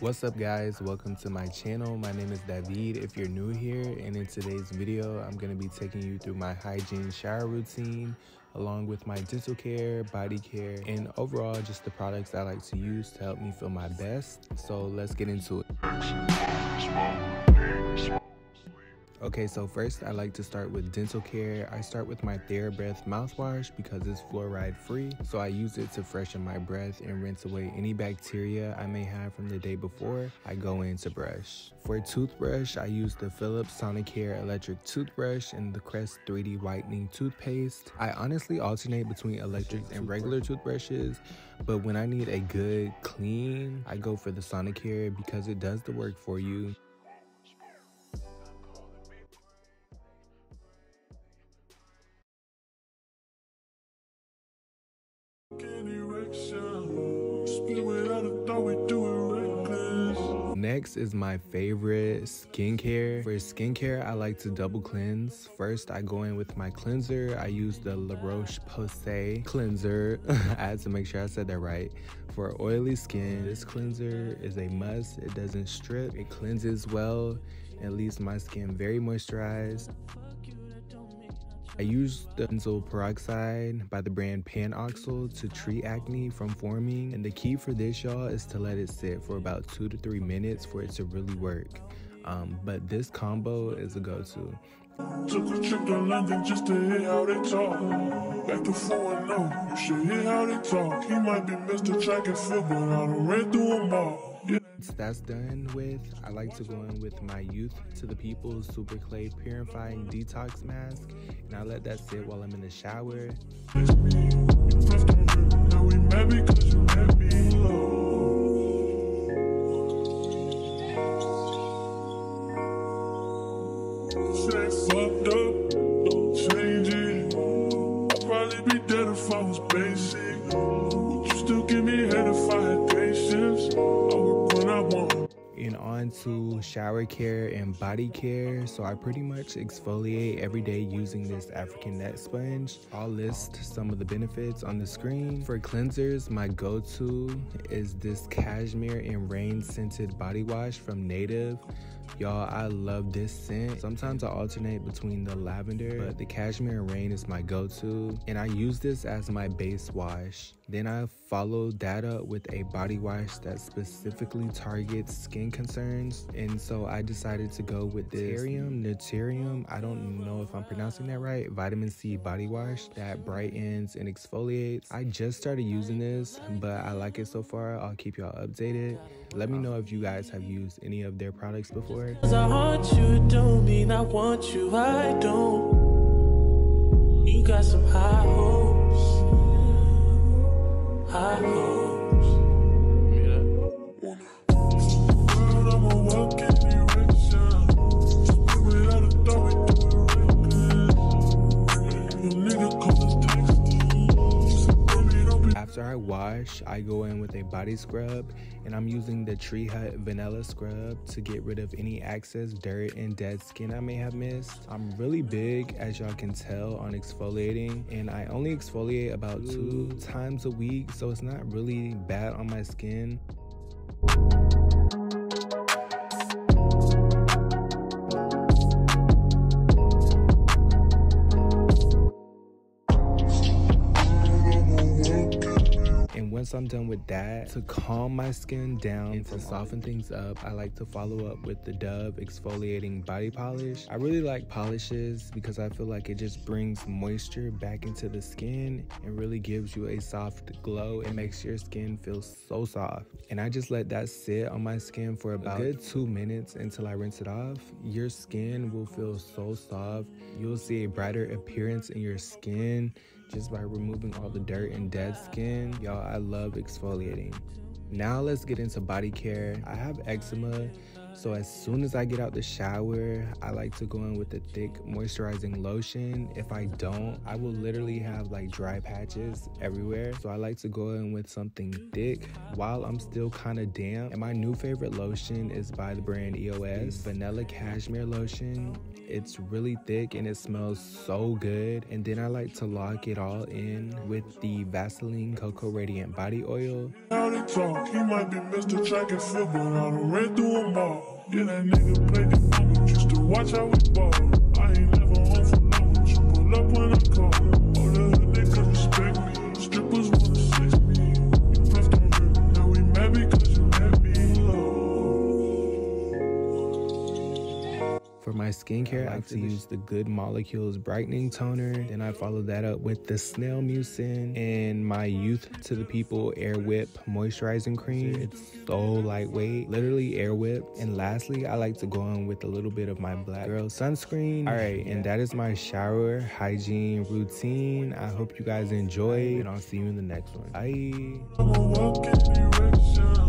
What's up guys, welcome to my channel. My name is David if you're new here, and in today's video I'm going to be taking you through my hygiene shower routine along with my dental care, body care, and overall just the products I like to use to help me feel my best. So let's get into it. Okay, so first I like to start with dental care. I start with my Therabreath mouthwash because it's fluoride free. So I use it to freshen my breath and rinse away any bacteria I may have from the day before I go in to brush. For toothbrush, I use the Philips Sonicare electric toothbrush and the Crest 3D whitening toothpaste. I honestly alternate between electric and regular toothbrushes, but when I need a good clean, I go for the Sonicare because it does the work for you. Next is my favorite, skincare. For skincare, I like to double cleanse. First, I go in with my cleanser. I use the La Roche Posay cleanser. I had to make sure I said that right. For oily skin, this cleanser is a must. It doesn't strip, it cleanses well, and leaves my skin very moisturized. I use the benzoyl peroxide by the brand Panoxyl to treat acne from forming, and the key for this, y'all, is to let it sit for about 2 to 3 minutes for it to really work. But this combo is a go-to. Took a trip to London just to hear how they talk. Like the 4-0, you should hear how they talk. He might be Mr. Track and Field, but I done ran through them all. Once that's done with, I like to go in with my Youth to the People Super Clay Purifying Detox Mask, and I let that sit while I'm in the shower. And on to shower care and body care. So I pretty much exfoliate every day using this African net sponge. I'll list some of the benefits on the screen. For cleansers, my go-to is this cashmere and rain scented body wash from Native. Y'all, I love this scent. Sometimes I alternate between the lavender, but the cashmere and rain is my go-to, and I use this as my base wash. Then I follow that up with a body wash that specifically targets skin concerns, and so I decided to go with this Naturium, I don't know if I'm pronouncing that right, vitamin C body wash that brightens and exfoliates. I just started using this, but I like it so far. I'll keep y'all updated. Let me know if you guys have used any of their products before. Cause I want you, don't mean I want you, I don't. You got some high hopes, high hopes. Yeah. After I wash, I go in with a body scrub, and I'm using the Tree Hut vanilla scrub to get rid of any excess dirt and dead skin I may have missed. I'm really big, as y'all can tell, on exfoliating, and I only exfoliate about 2 times a week, so it's not really bad on my skin. Once I'm done with that, to calm my skin down and to soften things up, I like to follow up with the Dove exfoliating body polish. I really like polishes because I feel like it just brings moisture back into the skin and really gives you a soft glow. It makes your skin feel so soft. And I just let that sit on my skin for about a good 2 minutes until I rinse it off. Your skin will feel so soft. You'll see a brighter appearance in your skin just by removing all the dirt and dead skin. Y'all, I love exfoliating. Now let's get into body care. I have eczema, So as soon as I get out the shower, I like to go in with a thick moisturizing lotion. If I don't, I will literally have like dry patches everywhere. So I like to go in with something thick while I'm still kind of damp. And my new favorite lotion is by the brand EOS, Vanilla Cashmere Lotion. It's really thick and it smells so good. And then I like to lock it all in with the Vaseline Cocoa Radiant Body Oil. Now they talk, he might be Mr. Track and Field, but I done ran through them all. Yeah, that nigga played the ball, just to watch how we ball. I ain't never home from now, but you pull up when I call. All the hood niggas respect me, strippers wanna sex me. You puffed on me, now we mad because you let me low. For my skincare, I like to use the Good Molecules Brightening Toner. Then I follow that up with the Snail Mucin and my Youth to the People Air Whip Moisturizing Cream. It's so lightweight, literally air whipped. And lastly, I like to go in with a little bit of my Black Girl sunscreen. All right, and that is my shower hygiene routine. I hope you guys enjoy, and I'll see you in the next one. Bye.